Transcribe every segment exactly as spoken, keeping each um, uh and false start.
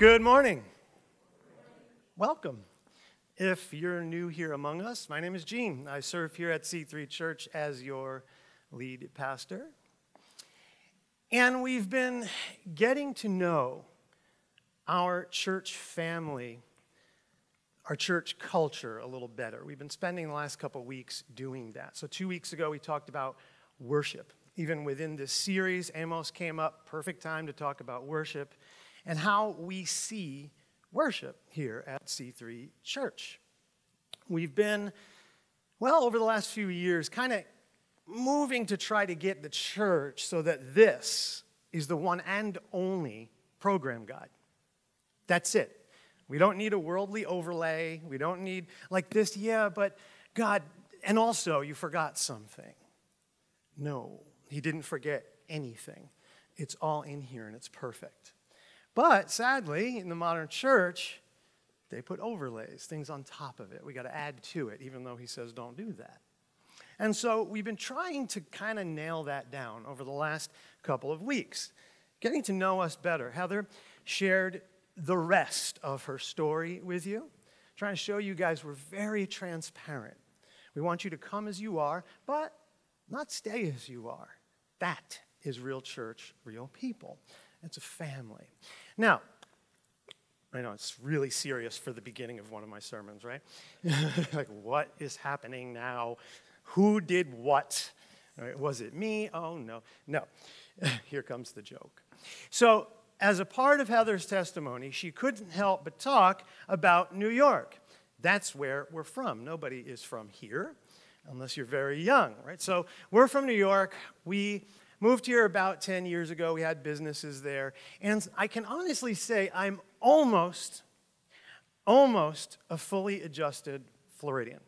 Good morning. Welcome. If you're new here among us, my name is Gene. I serve here at C three Church as your lead pastor. And we've been getting to know our church family, our church culture a little better. We've been spending the last couple weeks doing that. So two weeks ago, we talked about worship. Even within this series, Amos came up, perfect time to talk about worship and how we see worship here at C three Church. We've been, well, over the last few years, kind of moving to try to get the church so that this is the one and only program guide. That's it. We don't need a worldly overlay. We don't need like this, yeah, but God, and also you forgot something. No, he didn't forget anything. It's all in here and it's perfect. But sadly, in the modern church, they put overlays, things on top of it. We got to add to it, even though he says don't do that. And so we've been trying to kind of nail that down over the last couple of weeks, getting to know us better. Heather shared the rest of her story with you, trying to show you guys we're very transparent. We want you to come as you are, but not stay as you are. That is real church, real people. It's a family. Now, I know it's really serious for the beginning of one of my sermons, right? Like, what is happening now? Who did what? Right, was it me? Oh, no. No. Here comes the joke. So, as a part of Heather's testimony, she couldn't help but talk about New York. That's where we're from. Nobody is from here, unless you're very young, right? So, we're from New York. We moved here about ten years ago. We had businesses there. And I can honestly say I'm almost, almost a fully adjusted Floridian.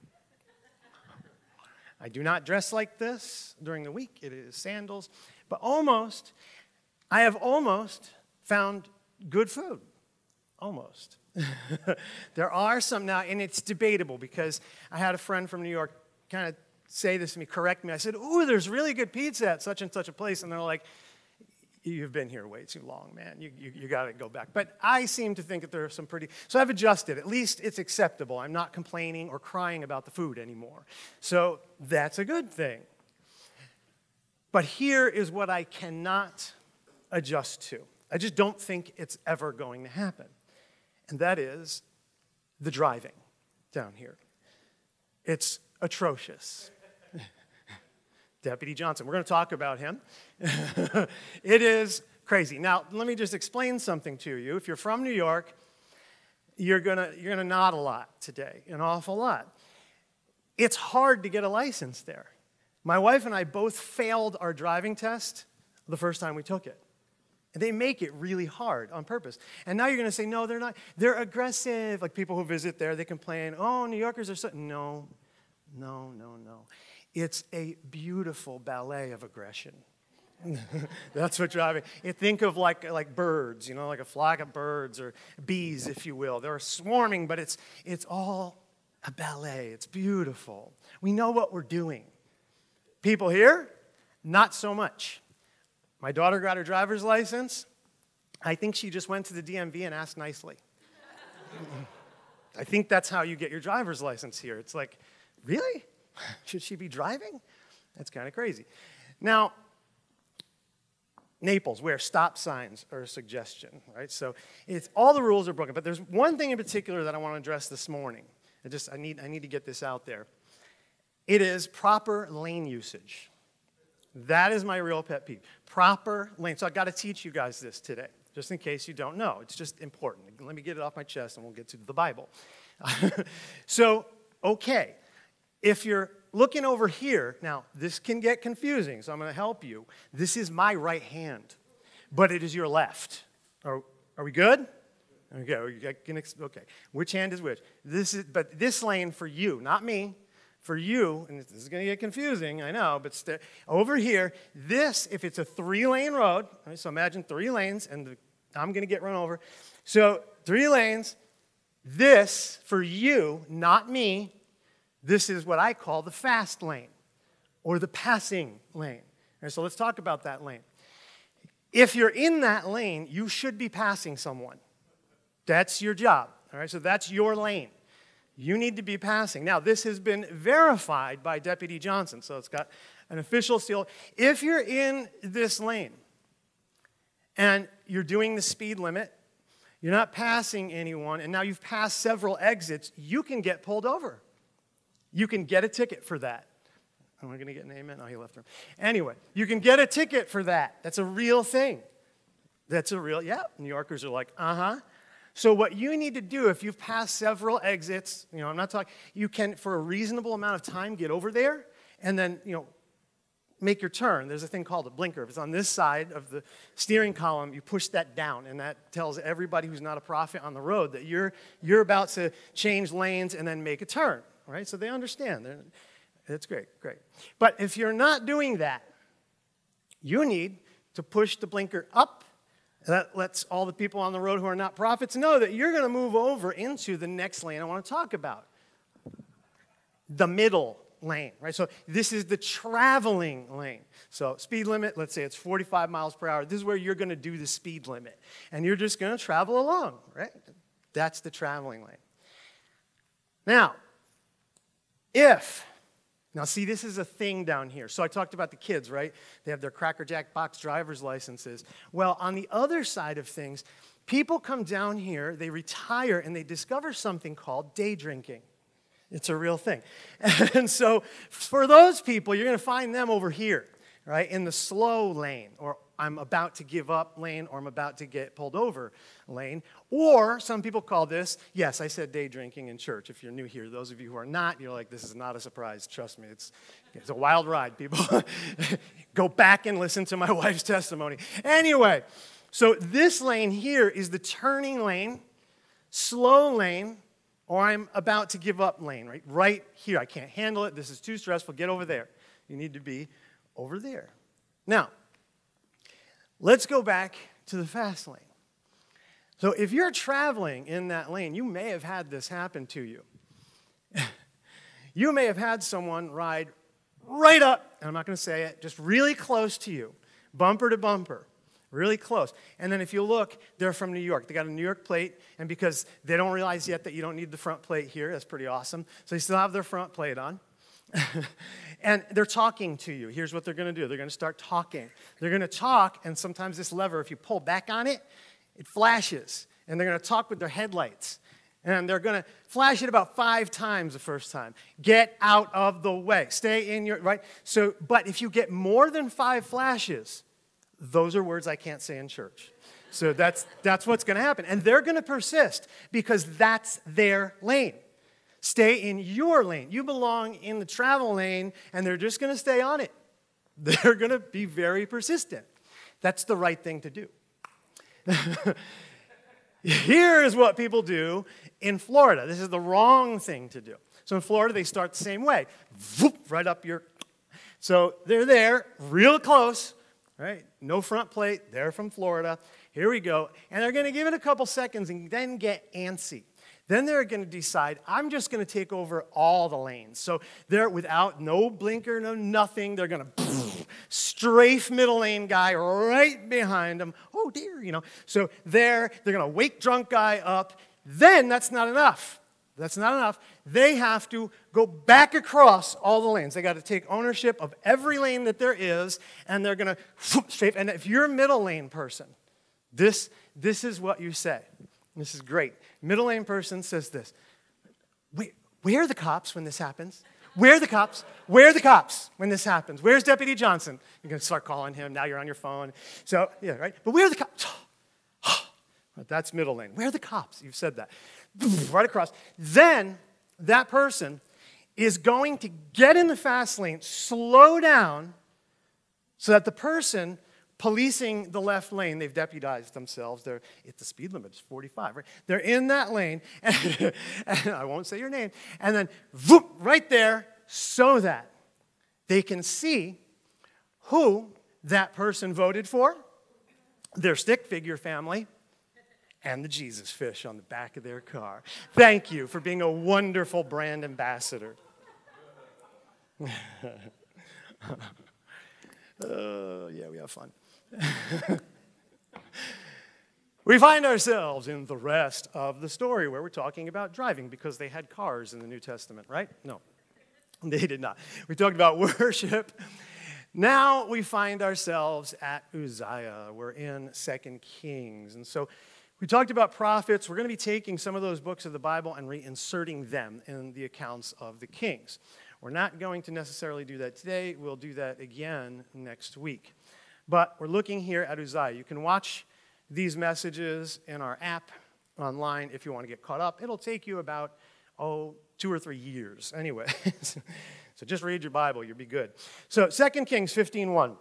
I do not dress like this during the week. It is sandals. But almost, I have almost found good food. Almost. There are some now, and it's debatable because I had a friend from New York kind of say this to me, correct me. I said, ooh, there's really good pizza at such and such a place. And they're like, you've been here way too long, man. You, you, you got to go back. But I seem to think that there are some pretty, so I've adjusted. At least it's acceptable. I'm not complaining or crying about the food anymore. So that's a good thing. But here is what I cannot adjust to. I just don't think it's ever going to happen. And that is the driving down here. It's atrocious. Deputy Johnson. We're going to talk about him. It is crazy. Now, let me just explain something to you. If you're from New York, you're going to, you're going to nod a lot today, an awful lot. It's hard to get a license there. My wife and I both failed our driving test the first time we took it. And they make it really hard on purpose. And now you're going to say, no, they're not. They're aggressive. Like people who visit there, they complain, oh, New Yorkers are so, no, no, no, no. It's a beautiful ballet of aggression. That's what driving. You think of like, like birds, you know, like a flock of birds or bees, if you will. They're swarming, but it's, it's all a ballet. It's beautiful. We know what we're doing. People here, not so much. My daughter got her driver's license. I think she just went to the D M V and asked nicely. I think that's how you get your driver's license here. It's like, really? Should she be driving? That's kind of crazy. Now, Naples, where stop signs are a suggestion, right? So it's, all the rules are broken. But there's one thing in particular that I want to address this morning. I just I need I need to get this out there. It is proper lane usage. That is my real pet peeve. Proper lane. So I've got to teach you guys this today, just in case you don't know. It's just important. Let me get it off my chest, and we'll get to the Bible. So, okay. If you're looking over here, now this can get confusing, so I'm going to help you. This is my right hand, but it is your left. Are, are we good? Okay, are you, I can, okay. Which hand is which? This is, but this lane for you, not me, for you, and this is going to get confusing, I know, but over here, this, if it's a three-lane road, right, so imagine three lanes, and the, I'm going to get run over. So three lanes, this for you, not me. This is what I call the fast lane or the passing lane. Right, so let's talk about that lane. If you're in that lane, you should be passing someone. That's your job. All right, so that's your lane. You need to be passing. Now, this has been verified by Deputy Johnson, so it's got an official seal. If you're in this lane and you're doing the speed limit, you're not passing anyone, and now you've passed several exits, you can get pulled over. You can get a ticket for that. Am I going to get an amen? Oh, he left the room. Anyway, you can get a ticket for that. That's a real thing. That's a real, yeah. New Yorkers are like, uh-huh. So what you need to do, if you've passed several exits, you know, I'm not talking, you can, for a reasonable amount of time, get over there and then, you know, make your turn. There's a thing called a blinker. If it's on this side of the steering column, you push that down, and that tells everybody who's not a prophet on the road that you're, you're about to change lanes and then make a turn, all right? So they understand. They're, that's great, great. But if you're not doing that, you need to push the blinker up. That lets all the people on the road who are not prophets know that you're going to move over into the next lane I want to talk about, the middle lane, right? So this is the traveling lane. So speed limit, let's say it's forty-five miles per hour. This is where you're going to do the speed limit, and you're just going to travel along, right? That's the traveling lane. Now, if... Now, see, this is a thing down here. So I talked about the kids, right? They have their Cracker Jack box driver's licenses. Well, on the other side of things, people come down here, they retire, and they discover something called day drinking. It's a real thing. And so for those people, you're going to find them over here, right, in the slow lane, or I'm about to give up lane, or I'm about to get pulled over lane. Or some people call this, yes, I said day drinking in church. If you're new here, those of you who are not, you're like, this is not a surprise. Trust me, it's, it's a wild ride, people. Go back and listen to my wife's testimony. Anyway, so this lane here is the turning lane, slow lane, or I'm about to give up lane, right? Right here. I can't handle it. This is too stressful. Get over there. You need to be over there. Now, let's go back to the fast lane. So if you're traveling in that lane, you may have had this happen to you. You may have had someone ride right up, and I'm not going to say it, just really close to you, bumper to bumper, really close. And then if you look, they're from New York. They got a New York plate, and because they don't realize yet that you don't need the front plate here, that's pretty awesome, so they still have their front plate on. And they're talking to you. Here's what they're going to do. They're going to start talking. They're going to talk, and sometimes this lever, if you pull back on it, it flashes. And they're going to talk with their headlights. And they're going to flash it about five times the first time. Get out of the way. Stay in your, right? So, but if you get more than five flashes, those are words I can't say in church. So that's, that's what's going to happen. And they're going to persist because that's their lane. Stay in your lane. You belong in the travel lane, and they're just going to stay on it. They're going to be very persistent. That's the right thing to do. Here is what people do in Florida. This is the wrong thing to do. So in Florida, they start the same way. Voop, right up your... So they're there, real close, right? No front plate. They're from Florida. Here we go. And they're going to give it a couple seconds and then get antsy. Then they're going to decide, I'm just going to take over all the lanes. So they're without no blinker, no nothing. They're going to poof, strafe middle lane guy right behind them. Oh, dear, you know. So there, they're going to wake drunk guy up. Then that's not enough. That's not enough. They have to go back across all the lanes. They got to take ownership of every lane that there is, and they're going to strafe. And if you're a middle lane person, this, this is what you say. This is great. Middle lane person says this. Where are the cops when this happens? Where are the cops? Where are the cops when this happens? Where's Deputy Johnson? You're going to start calling him. Now you're on your phone. So, yeah, right? But where are the cops? That's middle lane. Where are the cops? You've said that. Right across. Then that person is going to get in the fast lane, slow down, so that the person... policing the left lane, they've deputized themselves. They're at the speed limit, it's forty-five, right? They're in that lane, and, and I won't say your name, and then voop, right there, so that they can see who that person voted for, their stick figure family, and the Jesus fish on the back of their car. Thank you for being a wonderful brand ambassador. uh, yeah, we have fun. We find ourselves in the rest of the story where we're talking about driving, because they had cars in the New Testament, right? No, they did not. We talked about worship. Now we find ourselves at Uzziah. We're in Second Kings. And so we talked about prophets. We're going to be taking some of those books of the Bible and reinserting them in the accounts of the kings. We're not going to necessarily do that today. We'll do that again next week. But we're looking here at Uzziah. You can watch these messages in our app online if you want to get caught up. It'll take you about, oh, two or three years anyway. So just read your Bible. You'll be good. So Second Kings fifteen one.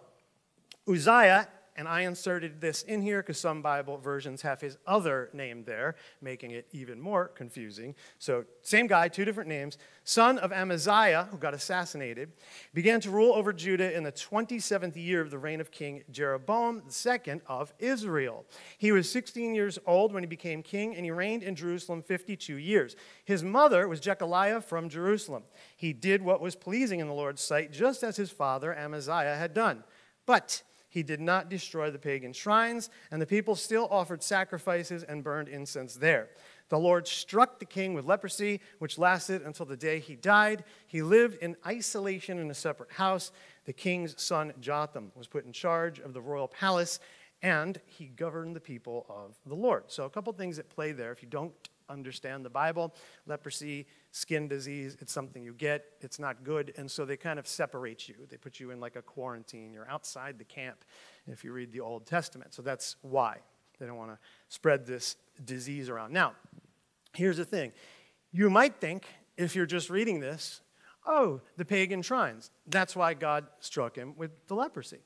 Uzziah, and I inserted this in here because some Bible versions have his other name there, making it even more confusing. So same guy, two different names. Son of Amaziah, who got assassinated, began to rule over Judah in the twenty-seventh year of the reign of King Jeroboam the second of Israel. He was sixteen years old when he became king, and he reigned in Jerusalem fifty-two years. His mother was Jechaliah from Jerusalem. He did what was pleasing in the Lord's sight, just as his father Amaziah had done. But he did not destroy the pagan shrines, and the people still offered sacrifices and burned incense there. The Lord struck the king with leprosy, which lasted until the day he died. He lived in isolation in a separate house. The king's son Jotham was put in charge of the royal palace, and he governed the people of the Lord. So a couple things at play there. If you don't understand the Bible, leprosy, skin disease, it's something you get, it's not good, and so they kind of separate you. They put you in like a quarantine. You're outside the camp if you read the Old Testament. So that's why. They don't want to spread this disease around. Now, here's the thing. You might think, if you're just reading this, oh, the pagan shrines. That's why God struck him with the leprosy.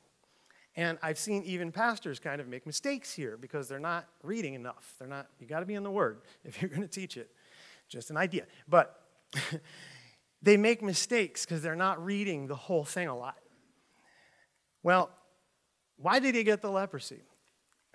And I've seen even pastors kind of make mistakes here because they're not reading enough. They're not, you got to be in the Word if you're going to teach it. Just an idea. But they make mistakes because they're not reading the whole thing a lot. Well, why did he get the leprosy?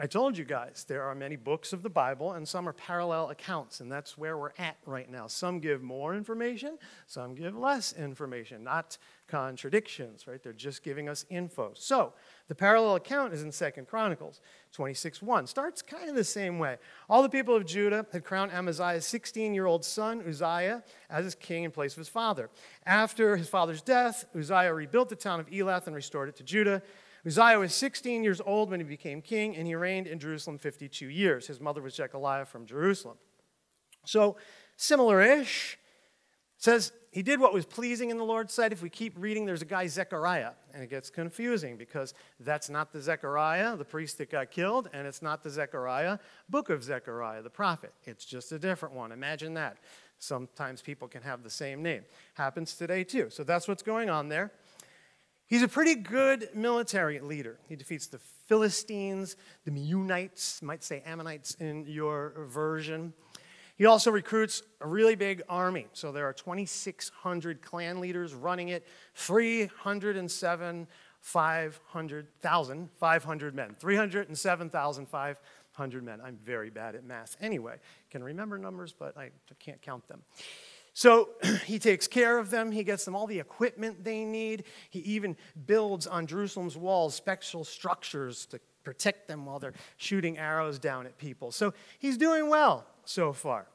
I told you guys, there are many books of the Bible, and some are parallel accounts, and that's where we're at right now. Some give more information, some give less information, not contradictions, right? They're just giving us info. So the parallel account is in Second Chronicles twenty-six one. Starts kind of the same way. All the people of Judah had crowned Amaziah's sixteen-year-old son, Uzziah, as his king in place of his father. After his father's death, Uzziah rebuilt the town of Elath and restored it to Judah. Uzziah was sixteen years old when he became king, and he reigned in Jerusalem fifty-two years. His mother was Jechaliah from Jerusalem. So, similar-ish. It says, he did what was pleasing in the Lord's sight. If we keep reading, there's a guy, Zechariah, and it gets confusing because that's not the Zechariah, the priest that got killed, and it's not the Zechariah, book of Zechariah, the prophet. It's just a different one. Imagine that. Sometimes people can have the same name. Happens today, too. So that's what's going on there. He's a pretty good military leader. He defeats the Philistines, the Meunites, might say Ammonites in your version. He also recruits a really big army. So there are twenty-six hundred clan leaders running it, three hundred seven thousand five hundred men. three hundred seven thousand five hundred men. I'm very bad at math anyway. Can remember numbers, but I can't count them. So he takes care of them. He gets them all the equipment they need. He even builds on Jerusalem's walls special structures to protect them while they're shooting arrows down at people. So he's doing well so far.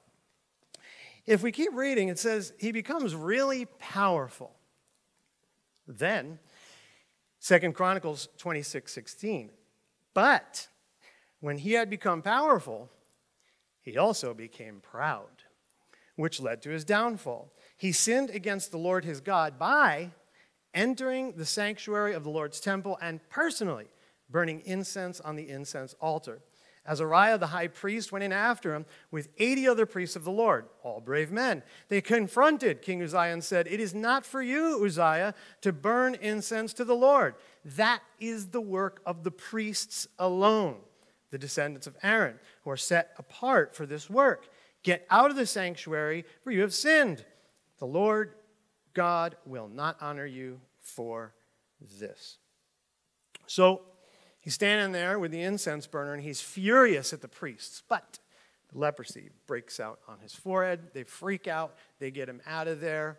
If we keep reading, it says he becomes really powerful. Then, Second Chronicles twenty-six sixteen. But when he had become powerful, he also became proud, which led to his downfall. He sinned against the Lord his God by entering the sanctuary of the Lord's temple and personally burning incense on the incense altar. Azariah, the high priest, went in after him with eighty other priests of the Lord, all brave men. They confronted King Uzziah and said, "It is not for you, Uzziah, to burn incense to the Lord. That is the work of the priests alone, the descendants of Aaron, who are set apart for this work. Get out of the sanctuary, for you have sinned. The Lord God will not honor you for this." So he's standing there with the incense burner, and he's furious at the priests. But the leprosy breaks out on his forehead. They freak out. They get him out of there.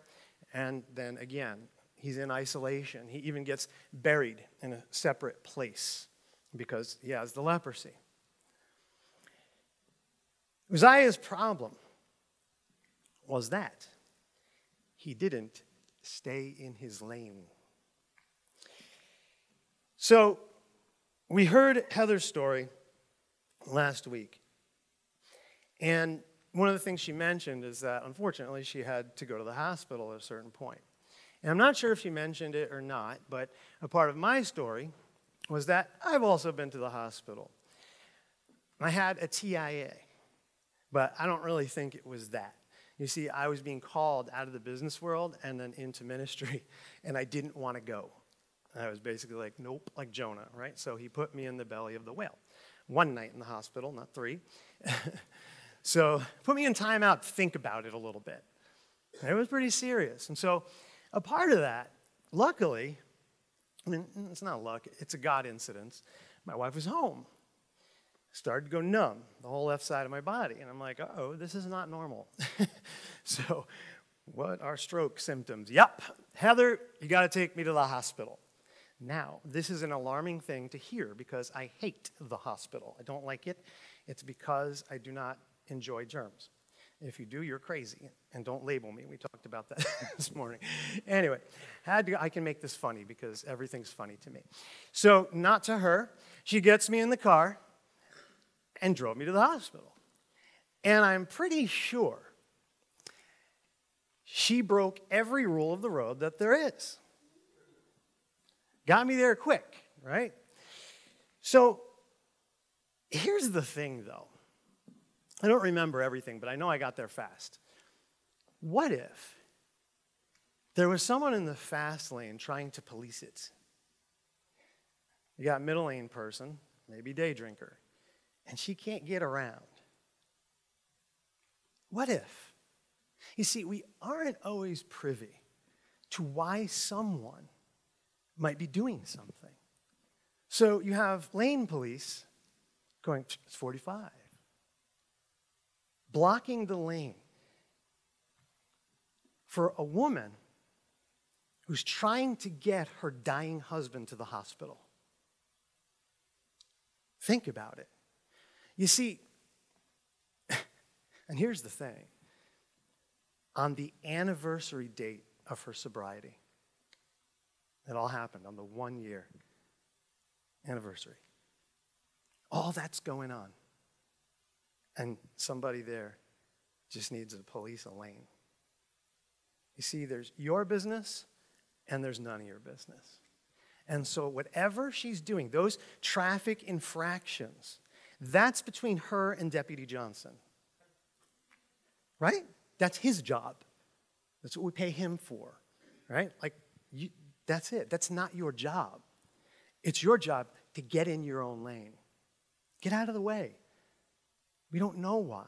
And then again, he's in isolation. He even gets buried in a separate place because he has the leprosy. Uzziah's problem was that he didn't stay in his lane. So we heard Heather's story last week. And one of the things she mentioned is that, unfortunately, she had to go to the hospital at a certain point. And I'm not sure if she mentioned it or not, but a part of my story was that I've also been to the hospital. I had a T I A, but I don't really think it was that. You see, I was being called out of the business world and then into ministry, and I didn't want to go. I was basically like, nope, like Jonah, right? So he put me in the belly of the whale. One night in the hospital, not three. So put me in time out to think about it a little bit. And it was pretty serious. And so a part of that, luckily, I mean, it's not luck, it's a God incident. My wife was home. Started to go numb, the whole left side of my body. And I'm like, uh-oh, this is not normal. So what are stroke symptoms? Yep, Heather, you got to take me to the hospital. Now, this is an alarming thing to hear because I hate the hospital. I don't like it. It's because I do not enjoy germs. If you do, you're crazy, and don't label me. We talked about that this morning. Anyway, had to, I can make this funny because everything's funny to me. So not to her. She gets me in the car and drove me to the hospital. And I'm pretty sure she broke every rule of the road that there is. Got me there quick, right? So here's the thing, though. I don't remember everything, but I know I got there fast. What if there was someone in the fast lane trying to police it? You got a middle lane person, maybe day drinker, and she can't get around. What if? You see, we aren't always privy to why someone might be doing something. So you have lane police going, it's forty-five. Blocking the lane for a woman who's trying to get her dying husband to the hospital. Think about it. You see, and here's the thing. On the anniversary date of her sobriety, it all happened on the one-year anniversary. All that's going on. And somebody there just needs to police a lane. You see, there's your business and there's none of your business. And so whatever she's doing, those traffic infractions, that's between her and Deputy Johnson. Right? That's his job. That's what we pay him for. Right? Like, you, that's it. That's not your job. It's your job to get in your own lane. Get out of the way. We don't know why.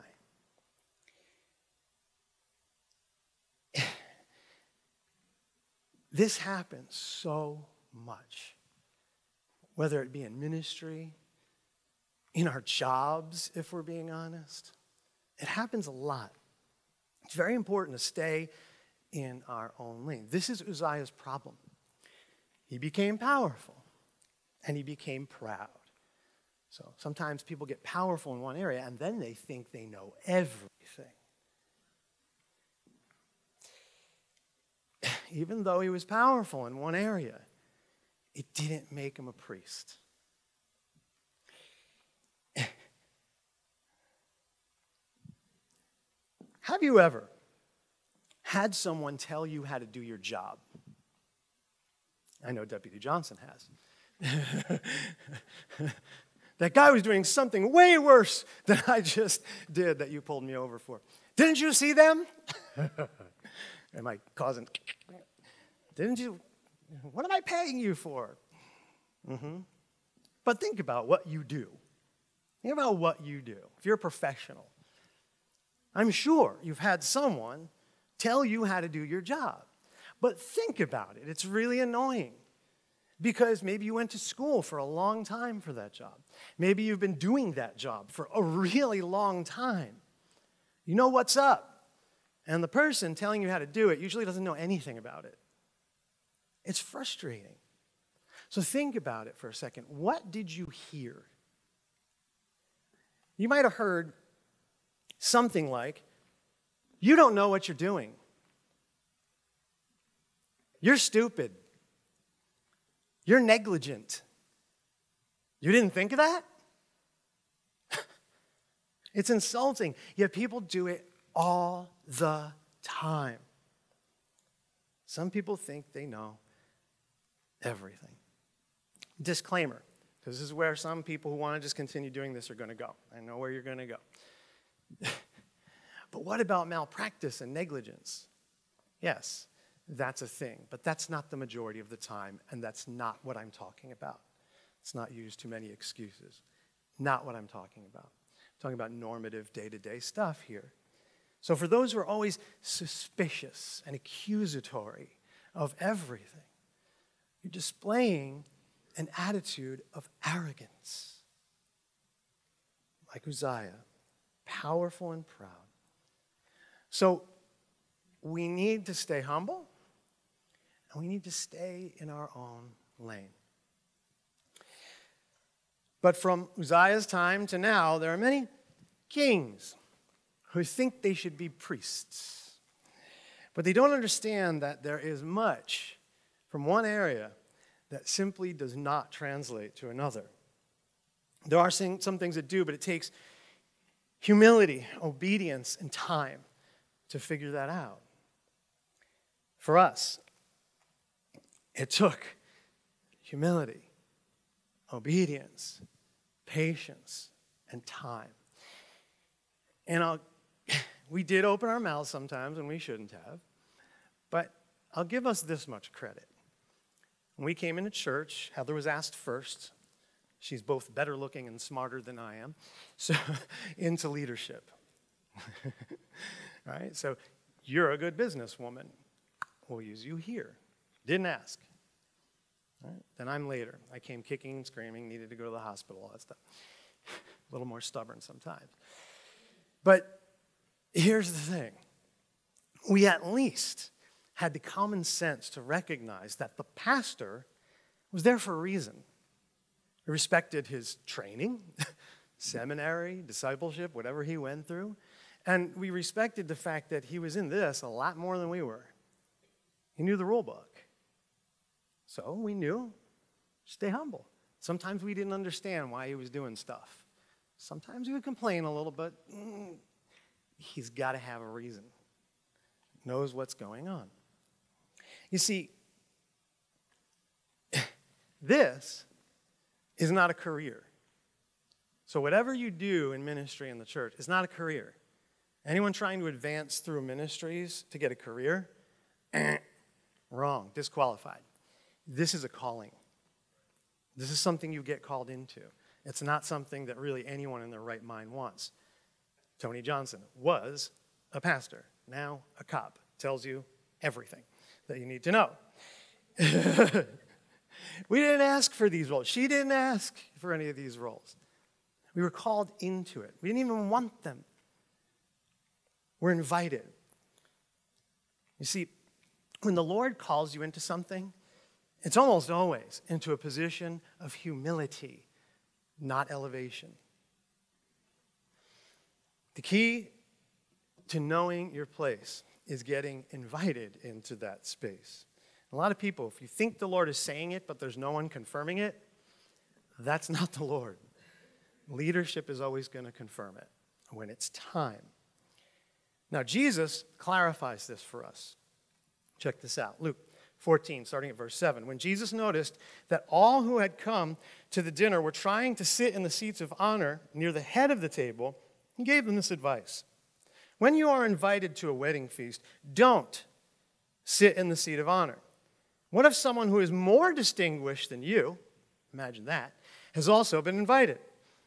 This happens so much, whether it be in ministry, in our jobs, if we're being honest. It happens a lot. It's very important to stay in our own lane. This is Uzziah's problem. He became powerful, and he became proud. So sometimes people get powerful in one area, and then they think they know everything. Even though he was powerful in one area, it didn't make him a priest. Have you ever had someone tell you how to do your job? I know Deputy Johnson has. That guy was doing something way worse than I just did that you pulled me over for. Didn't you see them? Am I causing? Didn't you? What am I paying you for? Mm-hmm. But think about what you do. Think about what you do. If you're a professional, I'm sure you've had someone tell you how to do your job. But think about it. It's really annoying. Because maybe you went to school for a long time for that job. Maybe you've been doing that job for a really long time. You know what's up. And the person telling you how to do it usually doesn't know anything about it. It's frustrating. So think about it for a second. What did you hear? You might have heard something like, "You don't know what you're doing. You're stupid. You're negligent. You didn't think of that?" It's insulting, yet people do it all the time. Some people think they know everything. Disclaimer, because this is where some people who want to just continue doing this are going to go. I know where you're going to go. But what about malpractice and negligence? Yes, that's a thing, but that's not the majority of the time, and that's not what I'm talking about. Let's not use too many excuses. Not what I'm talking about. I'm talking about normative day-to-day stuff here. So for those who are always suspicious and accusatory of everything, you're displaying an attitude of arrogance. Like Uzziah, powerful and proud. So we need to stay humble, and we need to stay in our own lane. But from Uzziah's time to now, there are many kings who think they should be priests. But they don't understand that there is much from one area that simply does not translate to another. There are some things that do, but it takes humility, obedience, and time to figure that out. For us, it took humility, obedience, patience, and time. And I'll, we did open our mouths sometimes, and we shouldn't have, but I'll give us this much credit. When we came into church, Heather was asked first. She's both better looking and smarter than I am, so into leadership. Right? So you're a good businesswoman. We'll use you here. Didn't ask. Right? Then I'm later. I came kicking and screaming, needed to go to the hospital, all that stuff. A little more stubborn sometimes. But here's the thing. We at least had the common sense to recognize that the pastor was there for a reason. He respected his training, seminary, discipleship, whatever he went through. And we respected the fact that he was in this a lot more than we were. He knew the rule book. So we knew, stay humble. Sometimes we didn't understand why he was doing stuff. Sometimes we would complain a little, but mm, he's got to have a reason. Knows what's going on. You see, this is not a career. So whatever you do in ministry in the church is not a career. Anyone trying to advance through ministries to get a career, wrong, disqualified. This is a calling. This is something you get called into. It's not something that really anyone in their right mind wants. Tony Johnson was a pastor, now a cop. Tells you everything that you need to know. We didn't ask for these roles. She didn't ask for any of these roles. We were called into it. We didn't even want them. We're invited. You see, when the Lord calls you into something, it's almost always into a position of humility, not elevation. The key to knowing your place is getting invited into that space. A lot of people, if you think the Lord is saying it, but there's no one confirming it, that's not the Lord. Leadership is always going to confirm it when it's time. Now, Jesus clarifies this for us. Check this out. Luke fourteen, starting at verse seven. When Jesus noticed that all who had come to the dinner were trying to sit in the seats of honor near the head of the table, he gave them this advice. When you are invited to a wedding feast, don't sit in the seat of honor. What if someone who is more distinguished than you, imagine that, has also been invited?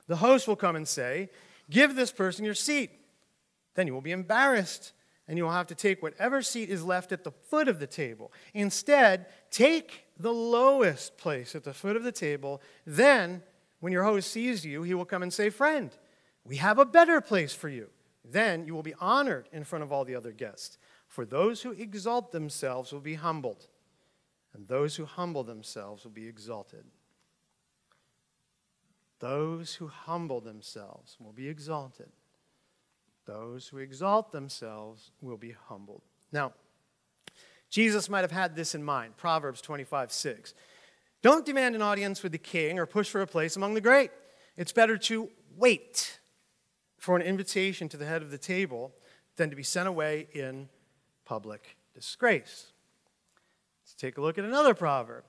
The host will come and say, give this person your seat. Then you will be embarrassed, and you will have to take whatever seat is left at the foot of the table. Instead, take the lowest place at the foot of the table. Then, when your host sees you, he will come and say, friend, we have a better place for you. Then you will be honored in front of all the other guests. For those who exalt themselves will be humbled, and those who humble themselves will be exalted. Those who humble themselves will be exalted. Those who exalt themselves will be humbled. Now, Jesus might have had this in mind. Proverbs twenty-five six. Don't demand an audience with the king or push for a place among the great. It's better to wait for an invitation to the head of the table than to be sent away in public disgrace. Let's take a look at another proverb.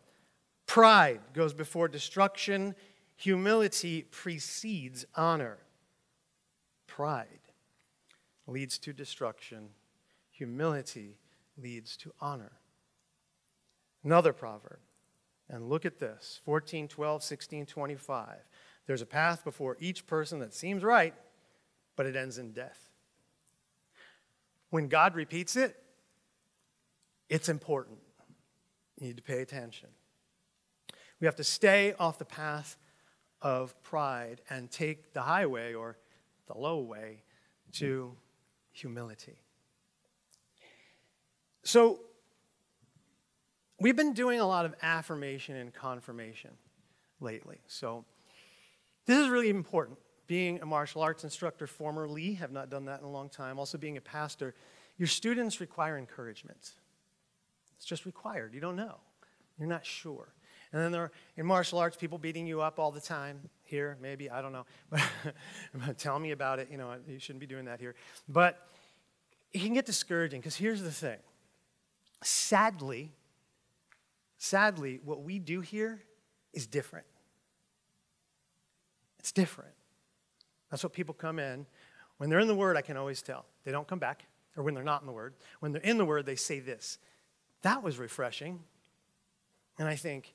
Pride goes before destruction. Humility precedes honor. Pride leads to destruction. Humility leads to honor. Another proverb. And look at this, fourteen twelve, sixteen twenty-five. There's a path before each person that seems right, but it ends in death. When God repeats it, it's important. You need to pay attention. We have to stay off the path of pride and take the highway or the low way to humility. So we've been doing a lot of affirmation and confirmation lately. So this is really important. Being a martial arts instructor formerly, have not done that in a long time, also being a pastor, your students require encouragement. It's just required. You don't know. You're not sure. And then there are, in martial arts, people beating you up all the time. Here, maybe, I don't know. But tell me about it. You know, you shouldn't be doing that here. But it can get discouraging because here's the thing. Sadly, sadly, what we do here is different. It's different. That's what people come in. When they're in the Word, I can always tell. They don't come back, or when they're not in the Word. When they're in the Word, they say this. That was refreshing. And I think,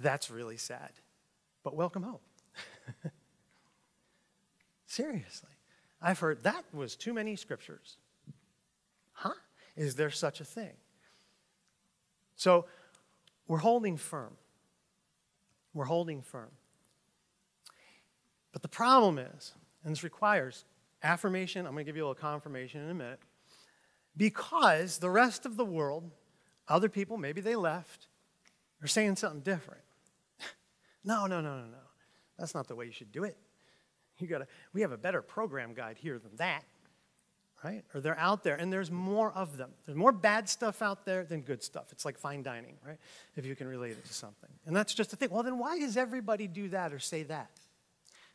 that's really sad. But welcome home. Seriously. I've heard, that was too many scriptures. Huh? Is there such a thing? So we're holding firm. We're holding firm. But the problem is, and this requires affirmation, I'm going to give you a little confirmation in a minute, because the rest of the world, other people, maybe they left, are saying something different. No, no, no, no, no. That's not the way you should do it. You gotta, we have a better program guide here than that, right? Or they're out there, and there's more of them. There's more bad stuff out there than good stuff. It's like fine dining, right? If you can relate it to something. And that's just the thing. Well, then why does everybody do that or say that?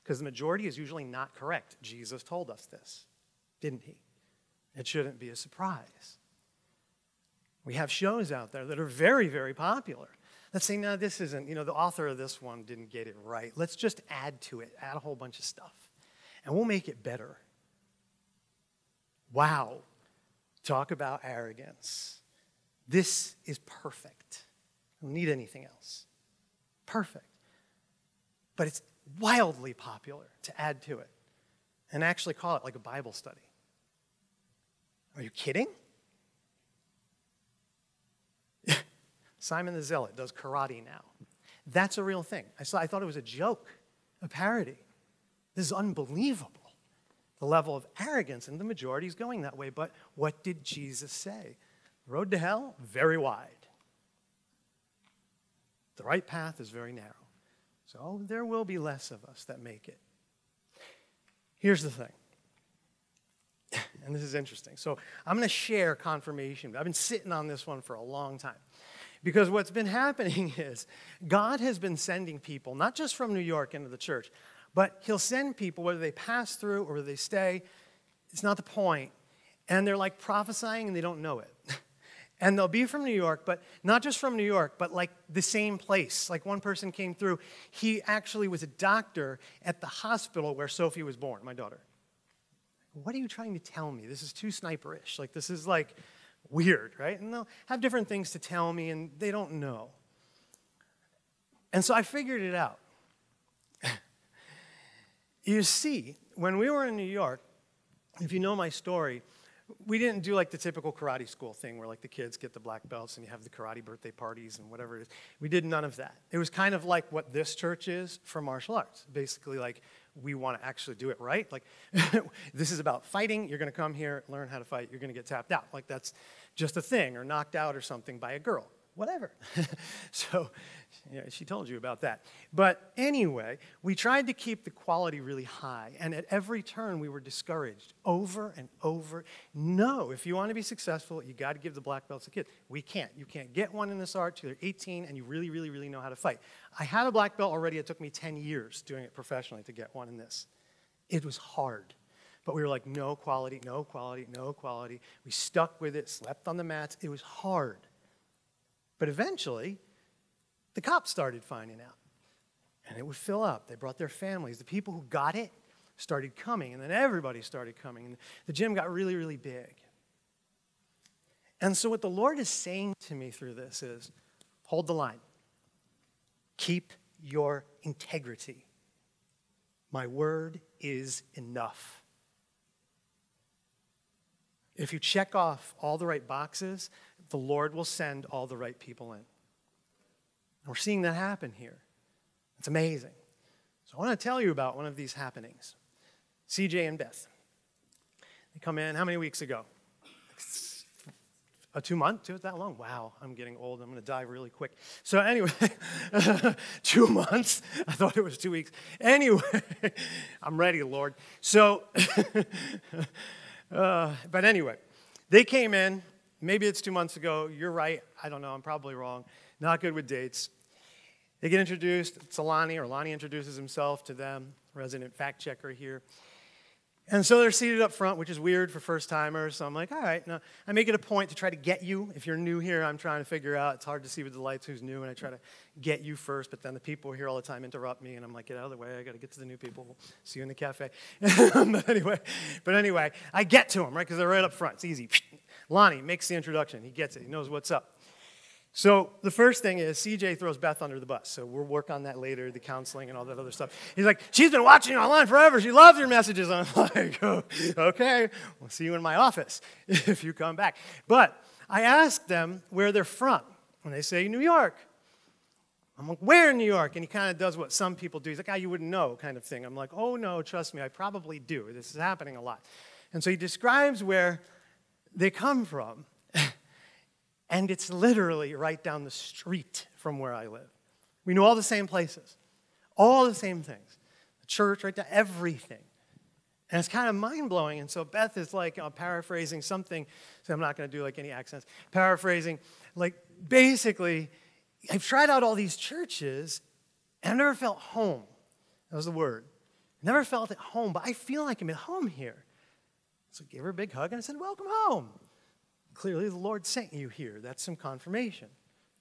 Because the majority is usually not correct. Jesus told us this, didn't he? It shouldn't be a surprise. We have shows out there that are very, very popular. Let's say, no, this isn't, you know, the author of this one didn't get it right. Let's just add to it, add a whole bunch of stuff, and we'll make it better. Wow. Talk about arrogance. This is perfect. I don't need anything else. Perfect. But it's wildly popular to add to it and actually call it like a Bible study. Are you kidding? Simon the Zealot does karate now. That's a real thing. I, saw, I thought it was a joke, a parody. This is unbelievable, the level of arrogance, and the majority is going that way. But what did Jesus say? The road to hell, very wide. The right path is very narrow. So there will be less of us that make it. Here's the thing. And this is interesting. So I'm going to share confirmation. I've been sitting on this one for a long time. Because what's been happening is God has been sending people, not just from New York into the church, but he'll send people, whether they pass through or they stay, it's not the point. And they're like prophesying and they don't know it. And they'll be from New York, but not just from New York, but like the same place. Like one person came through. He actually was a doctor at the hospital where Sophie was born, my daughter. What are you trying to tell me? This is too sniperish. Like this is like weird, right? And they'll have different things to tell me, and they don't know. And so I figured it out. You see, when we were in New York, if you know my story, we didn't do like the typical karate school thing where like the kids get the black belts and you have the karate birthday parties and whatever it is. We did none of that. It was kind of like what this church is for martial arts. Basically like we want to actually do it right. Like this is about fighting. You're going to come here, learn how to fight. You're going to get tapped out. Like that's just a thing, or knocked out or something by a girl. whatever. So yeah, she told you about that. But anyway, we tried to keep the quality really high, and at every turn we were discouraged over and over. No, if you want to be successful, you got to give the black belts to kids. We can't. You can't get one in this art till you're eighteen and you really, really, really know how to fight. I had a black belt already. It took me ten years doing it professionally to get one in this. It was hard. But we were like, no quality, no quality, no quality. We stuck with it, slept on the mats. It was hard. But eventually, the cops started finding out. And it would fill up. They brought their families. The people who got it started coming. And then everybody started coming. And the gym got really, really big. And so what the Lord is saying to me through this is, hold the line. Keep your integrity. My word is enough. If you check off all the right boxes, the Lord will send all the right people in. And we're seeing that happen here. It's amazing. So I want to tell you about one of these happenings. C J and Beth. They come in how many weeks ago? A two month? Two, that long? Wow, I'm getting old. I'm going to die really quick. So anyway, two months. I thought it was two weeks. Anyway, I'm ready, Lord. So... Uh, but anyway, they came in, maybe it's two months ago, you're right, I don't know, I'm probably wrong, not good with dates. They get introduced, it's Alani, or Lonnie introduces himself to them, resident fact checker here. And so they're seated up front, which is weird for first-timers, so I'm like, all right, no. I make it a point to try to get you. If you're new here, I'm trying to figure out, it's hard to see with the lights who's new, and I try to get you first, but then the people here all the time interrupt me, and I'm like, get out of the way, I got to get to the new people, we'll see you in the cafe. but, anyway, but anyway, I get to them, right, because they're right up front, it's easy. Lonnie makes the introduction, he gets it, he knows what's up. So the first thing is C J throws Beth under the bus. So we'll work on that later, the counseling and all that other stuff. He's like, she's been watching you online forever. She loves your messages. I'm like, oh, okay, we'll see you in my office if you come back. But I ask them where they're from. When they say New York, I'm like, where in New York? And he kind of does what some people do. He's like, ah, oh, you wouldn't know kind of thing. I'm like, oh, no, trust me, I probably do. This is happening a lot. And so he describes where they come from. And it's literally right down the street from where I live. We knew all the same places, all the same things. The church, right down, everything. And it's kind of mind-blowing. And so Beth is like uh, paraphrasing something. So I'm not going to do like any accents. Paraphrasing, like basically, I've tried out all these churches, and I've never felt home. That was the word. I never felt at home, but I feel like I'm at home here. So I gave her a big hug, and I said, welcome home. Clearly, the Lord sent you here. That's some confirmation,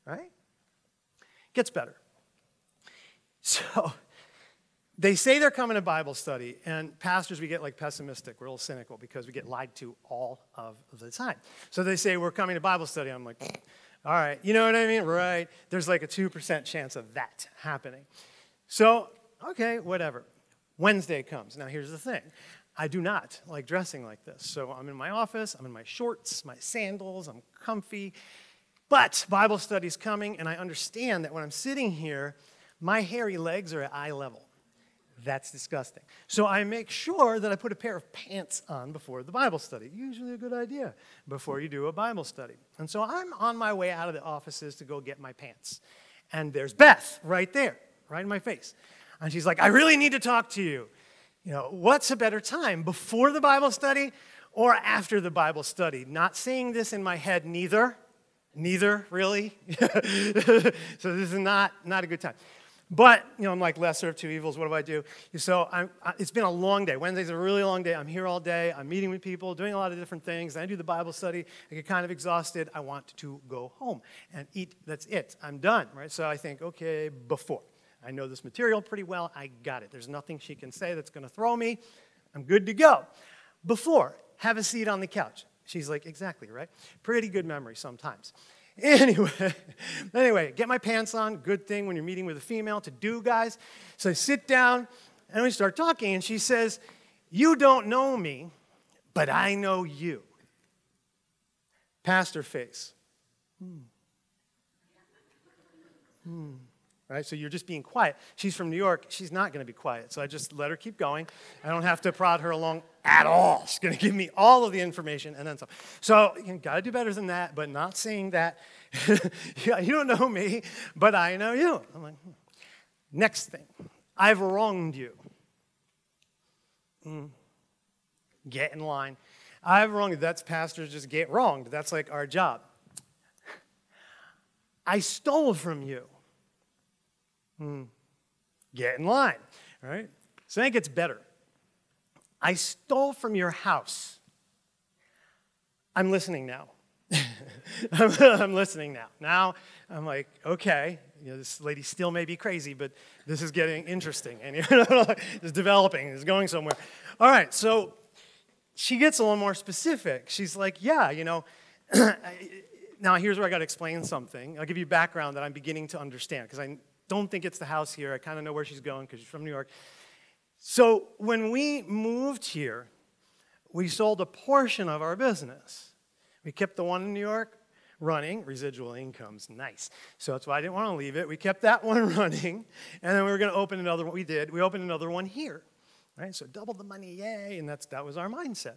right? Gets better. So they say they're coming to Bible study, and pastors, we get like pessimistic. We're a little cynical because we get lied to all of the time. So they say, we're coming to Bible study. I'm like, all right. You know what I mean? Right. There's like a two percent chance of that happening. So, okay, whatever. Wednesday comes. Now, here's the thing. I do not like dressing like this. So I'm in my office, I'm in my shorts, my sandals, I'm comfy. But Bible study's coming, and I understand that when I'm sitting here, my hairy legs are at eye level. That's disgusting. So I make sure that I put a pair of pants on before the Bible study. Usually a good idea before you do a Bible study. And so I'm on my way out of the offices to go get my pants. And there's Beth right there, right in my face. And she's like, I really need to talk to you. You know, what's a better time, before the Bible study or after the Bible study? Not saying this in my head, neither, neither, really. So this is not, not a good time. But, you know, I'm like, lesser of two evils, what do I do? So I'm, I, it's been a long day. Wednesday's a really long day. I'm here all day. I'm meeting with people, doing a lot of different things. I do the Bible study. I get kind of exhausted. I want to go home and eat. That's it. I'm done, right? So I think, okay, before. I know this material pretty well. I got it. There's nothing she can say that's going to throw me. I'm good to go. Before, have a seat on the couch. She's like, exactly, right? Pretty good memory sometimes. Anyway, anyway, get my pants on. Good thing when you're meeting with a female to do, guys. So I sit down, and we start talking, and she says, you don't know me, but I know you. Pastor face. Hmm. Hmm. Right? So you're just being quiet. She's from New York. She's not going to be quiet. So I just let her keep going. I don't have to prod her along at all. It's going to give me all of the information and then some. So you got to do better than that, but not saying that. You don't know me, but I know you. I'm like, hmm. Next thing, I've wronged you. Mm. Get in line. I've wronged you. That's pastors just get wronged. That's like our job. I stole from you. Mm. Get in line. All right? So then it gets better. I stole from your house. I'm listening now. I'm, I'm listening now. Now I'm like, okay, you know, this lady still may be crazy, but this is getting interesting. And you know, it's developing. It's going somewhere. All right, so she gets a little more specific. She's like, yeah, you know, now here's where I got to explain something. I'll give you background that I'm beginning to understand because I don't think it's the house here. I kind of know where she's going because she's from New York. So when we moved here, we sold a portion of our business. We kept the one in New York running. Residual income's nice. So that's why I didn't want to leave it. We kept that one running, and then we were going to open another one. We did. We opened another one here. Right? So double the money, yay, and that's, that was our mindset.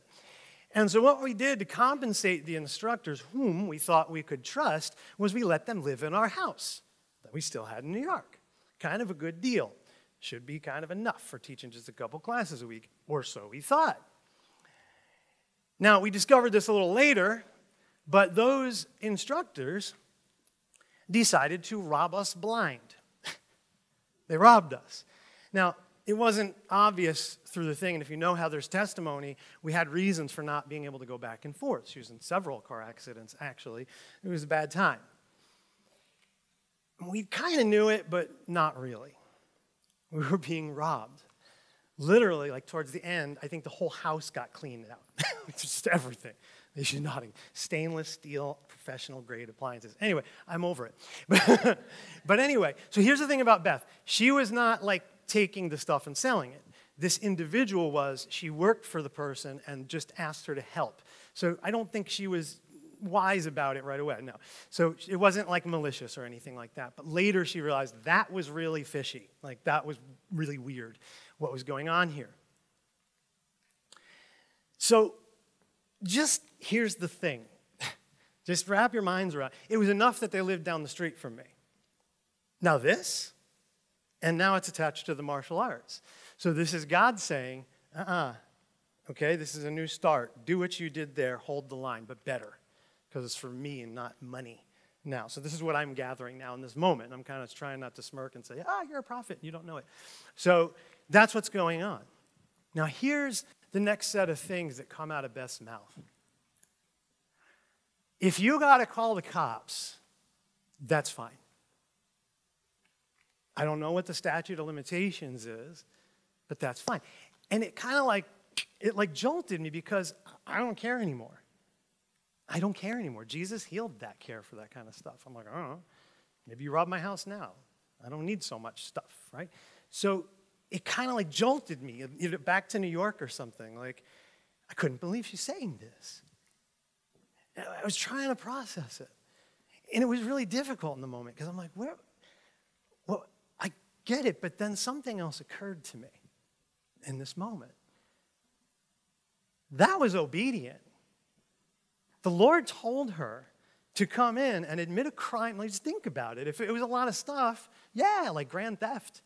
And so what we did to compensate the instructors whom we thought we could trust was we let them live in our house that we still had in New York. Kind of a good deal. Should be kind of enough for teaching just a couple classes a week, or so we thought. Now, we discovered this a little later. But those instructors decided to rob us blind. They robbed us. Now, it wasn't obvious through the thing, and if you know Heather's testimony, we had reasons for not being able to go back and forth. She was in several car accidents, actually. It was a bad time. We kind of knew it, but not really. We were being robbed. Literally, like towards the end, I think the whole house got cleaned out. Just everything. They should not. Stainless steel, professional grade appliances. Anyway, I'm over it. But anyway, so here's the thing about Beth. She was not like taking the stuff and selling it. This individual was, she worked for the person and just asked her to help. So I don't think she was wise about it right away, no. So it wasn't like malicious or anything like that. But later she realized that was really fishy. Like that was really weird, what was going on here. So just here's the thing. Just wrap your minds around. It was enough that they lived down the street from me. Now this, and now it's attached to the martial arts. So this is God saying, uh-uh, okay, this is a new start. Do what you did there, hold the line, but better, because it's for me and not money now. So this is what I'm gathering now in this moment. I'm kind of trying not to smirk and say, ah, you're a prophet, you don't know it. So that's what's going on. Now here's the next set of things that come out of Beth's mouth. If you got to call the cops, that's fine. I don't know what the statute of limitations is, but that's fine. And it kind of like, it like jolted me because I don't care anymore. I don't care anymore. Jesus healed that care for that kind of stuff. I'm like, I don't know. Maybe you robbed my house now. I don't need so much stuff, right? So it kind of like jolted me back to New York or something. Like, I couldn't believe she's saying this. And I was trying to process it. And it was really difficult in the moment because I'm like, where? Well, I get it, but then something else occurred to me in this moment. That was obedient. The Lord told her to come in and admit a crime. Like, just think about it. If it was a lot of stuff, yeah, like grand theft.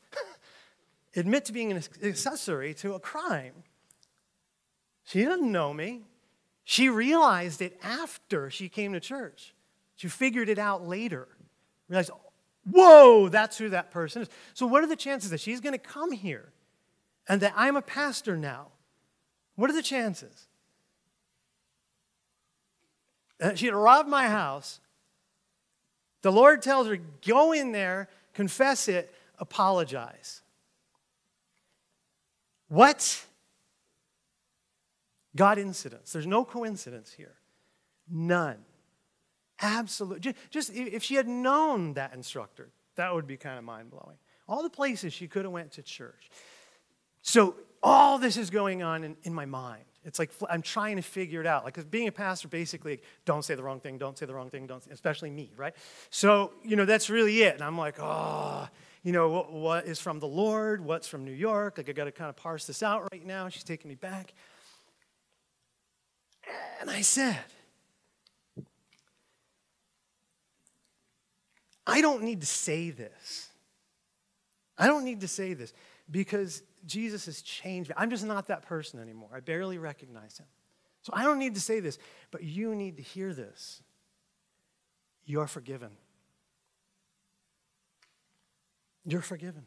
Admit to being an accessory to a crime. She didn't know me. She realized it after she came to church. She figured it out later. Realized, whoa, that's who that person is. So what are the chances that she's going to come here and that I'm a pastor now? What are the chances? She had robbed my house. The Lord tells her, go in there, confess it, apologize. What? God incidents. There's no coincidence here. None. Absolutely. Just if she had known that instructor, that would be kind of mind-blowing. All the places she could have went to church. So all this is going on in, in my mind. It's like I'm trying to figure it out. Like being a pastor, basically, don't say the wrong thing, don't say the wrong thing, don't say, especially me, right? So, you know, that's really it. And I'm like, oh. You know, what, what is from the Lord? What's from New York? Like, I got to kind of parse this out right now. She's taking me back. And I said, I don't need to say this. I don't need to say this because Jesus has changed me. I'm just not that person anymore. I barely recognize him. So I don't need to say this, but you need to hear this. You're forgiven. You're forgiven.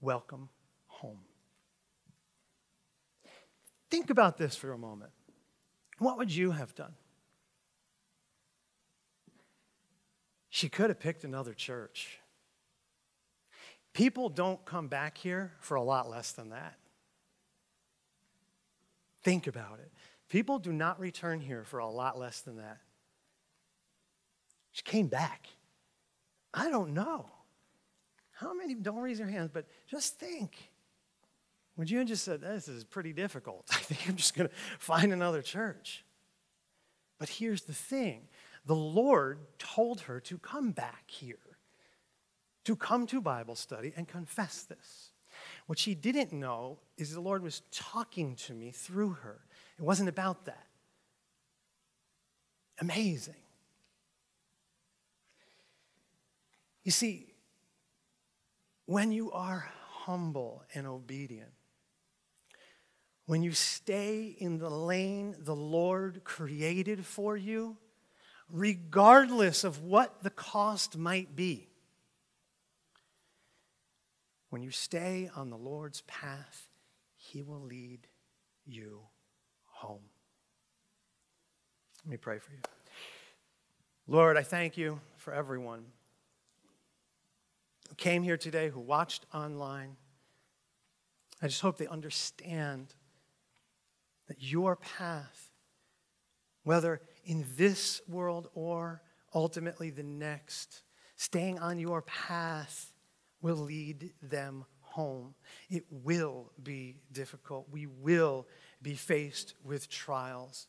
Welcome home. Think about this for a moment. What would you have done? She could have picked another church. People don't come back here for a lot less than that. Think about it. People do not return here for a lot less than that. She came back. I don't know. How many, don't raise your hands, but just think. When June just said, this is pretty difficult. I think I'm just going to find another church. But here's the thing. The Lord told her to come back here, to come to Bible study and confess this. What she didn't know is the Lord was talking to me through her. It wasn't about that. Amazing. You see, when you are humble and obedient, when you stay in the lane the Lord created for you, regardless of what the cost might be, when you stay on the Lord's path, he will lead you home. Let me pray for you. Lord, I thank you for everyone who came here today, who watched online. I just hope they understand that your path, whether in this world or ultimately the next, staying on your path will lead them home. It will be difficult. We will be faced with trials.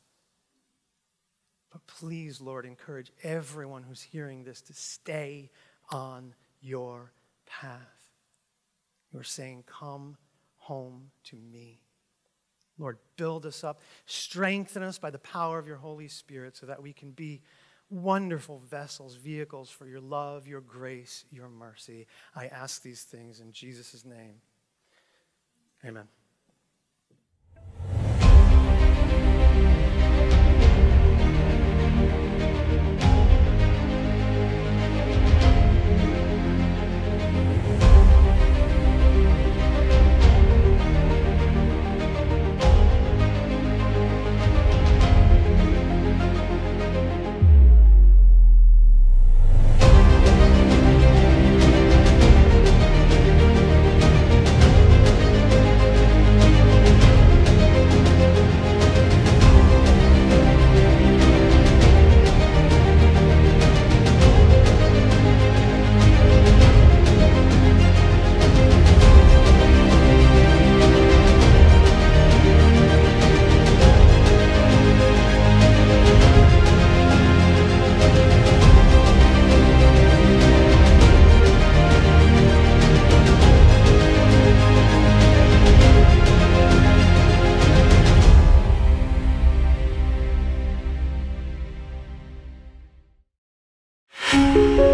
But please, Lord, encourage everyone who's hearing this to stay on your path. You're saying, come home to me. Lord, build us up. Strengthen us by the power of your Holy Spirit so that we can be wonderful vessels, vehicles for your love, your grace, your mercy. I ask these things in Jesus' name. Amen. Thank you.